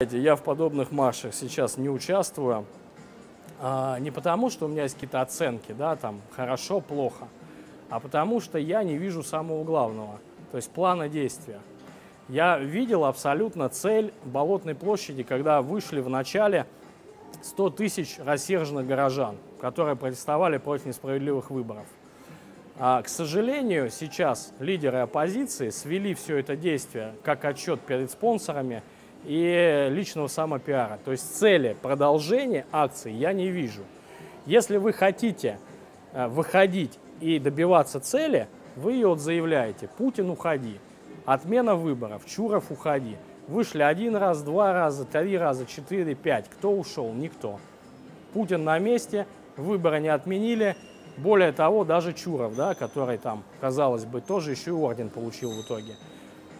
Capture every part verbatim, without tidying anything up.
Я в подобных маршах сейчас не участвую, а, не потому, что у меня есть какие-то оценки, да, там, хорошо, плохо, а потому что я не вижу самого главного, то есть плана действия. Я видел абсолютно цель Болотной площади, когда вышли в начале сто тысяч рассерженных горожан, которые протестовали против несправедливых выборов. А, к сожалению, сейчас лидеры оппозиции свели все это действие как отчет перед спонсорами и личного самопиара. То есть цели продолжения акции я не вижу. Если вы хотите выходить и добиваться цели, вы ее вот заявляете. Путин, уходи. Отмена выборов. Чуров, уходи. Вышли один раз, два раза, три раза, четыре, пять. Кто ушел? Никто. Путин на месте, выборы не отменили. Более того, даже Чуров, да, который там, казалось бы, тоже еще и орден получил в итоге.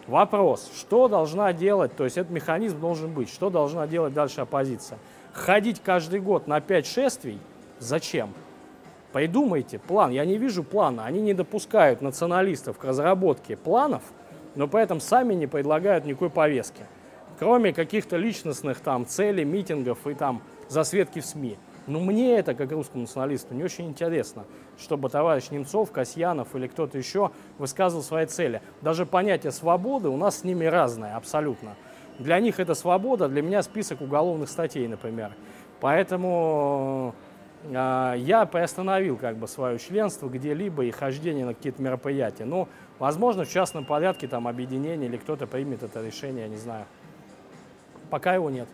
Вопрос, что должна делать, то есть этот механизм должен быть, что должна делать дальше оппозиция? Ходить каждый год на пять шествий? Зачем? Придумайте план. Я не вижу плана. Они не допускают националистов к разработке планов, но при этом сами не предлагают никакой повестки, кроме каких-то личностных там целей, митингов и там засветки в СМИ. Но мне это, как русскому националисту, не очень интересно, чтобы товарищ Немцов, Касьянов или кто-то еще высказывал свои цели. Даже понятие свободы у нас с ними разное абсолютно. Для них это свобода, для меня список уголовных статей, например. Поэтому э, я приостановил как бы свое членство где-либо и хождение на какие-то мероприятия. Ну, возможно, в частном порядке там объединение или кто-то примет это решение, я не знаю. Пока его нет.